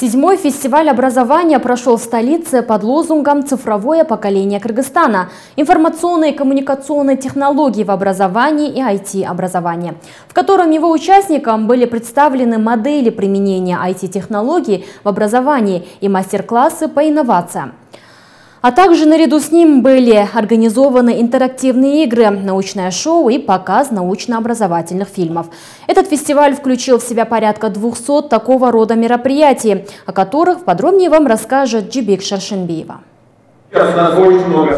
Седьмой фестиваль образования прошел в столице под лозунгом «Цифровое поколение Кыргызстана. Информационные и коммуникационные технологии в образовании и IT-образовании», в котором его участникам были представлены модели применения IT-технологий в образовании и мастер-классы по инновациям. А также наряду с ним были организованы интерактивные игры, научное шоу и показ научно-образовательных фильмов. Этот фестиваль включил в себя порядка 200 такого рода мероприятий, о которых подробнее вам расскажет Джибек Шершенбиева.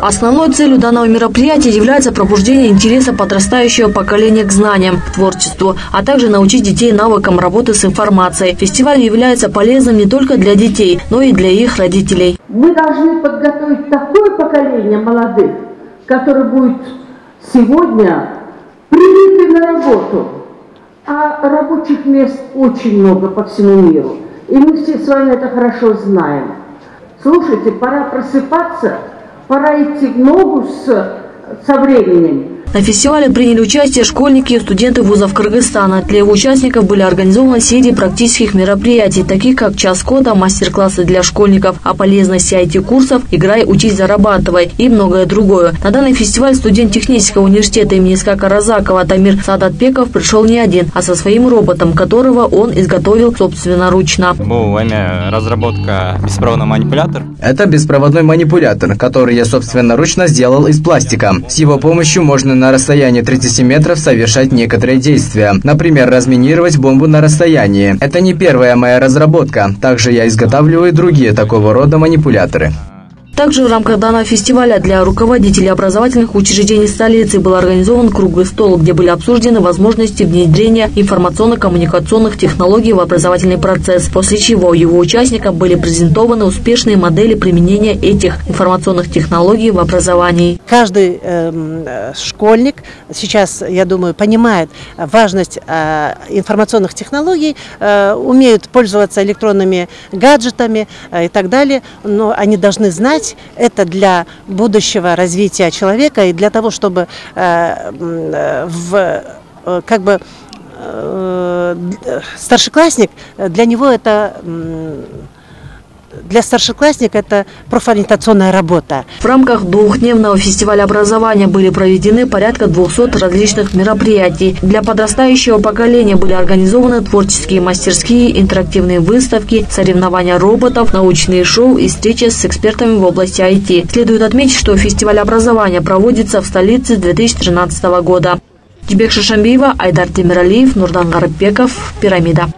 Основной целью данного мероприятия является пробуждение интереса подрастающего поколения к знаниям, творчеству, а также научить детей навыкам работы с информацией. Фестиваль является полезным не только для детей, но и для их родителей. Мы должны подготовить такое поколение молодых, которое будет сегодня принято на работу, а рабочих мест очень много по всему миру, и мы все с вами это хорошо знаем. Слушайте, пора просыпаться, пора идти в ногу со временем. На фестивале приняли участие школьники и студенты вузов Кыргызстана. Для его участников были организованы серии практических мероприятий, таких как час кода, мастер-классы для школьников о полезности IT-курсов, играй, учись, зарабатывай и многое другое. На данный фестиваль студент технического университета имени И.С.К. Каразакова Тамир Садатпеков пришел не один, а со своим роботом, которого он изготовил собственноручно. Было время разработка беспроводного манипулятора. Это беспроводной манипулятор, который я собственноручно сделал из пластика. С его помощью можно на расстоянии 30 метров совершать некоторые действия. Например, разминировать бомбу на расстоянии. Это не первая моя разработка. Также я изготавливаю другие такого рода манипуляторы. Также в рамках данного фестиваля для руководителей образовательных учреждений столицы был организован круглый стол, где были обсуждены возможности внедрения информационно-коммуникационных технологий в образовательный процесс, после чего его участникам были презентованы успешные модели применения этих информационных технологий в образовании. Каждый школьник сейчас, я думаю, понимает важность информационных технологий, умеют пользоваться электронными гаджетами и так далее, но они должны знать, это для будущего развития человека и для того, чтобы старшеклассник, для старшеклассника это профориентационная работа. В рамках двухдневного фестиваля образования были проведены порядка 200 различных мероприятий. Для подрастающего поколения были организованы творческие мастерские, интерактивные выставки, соревнования роботов, научные шоу и встречи с экспертами в области IT. Следует отметить, что фестиваль образования проводится в столице с 2013 года. Джибек Шашамбиева, Айдар Тимиралив, Нордан Гарббеков, «Пирамида».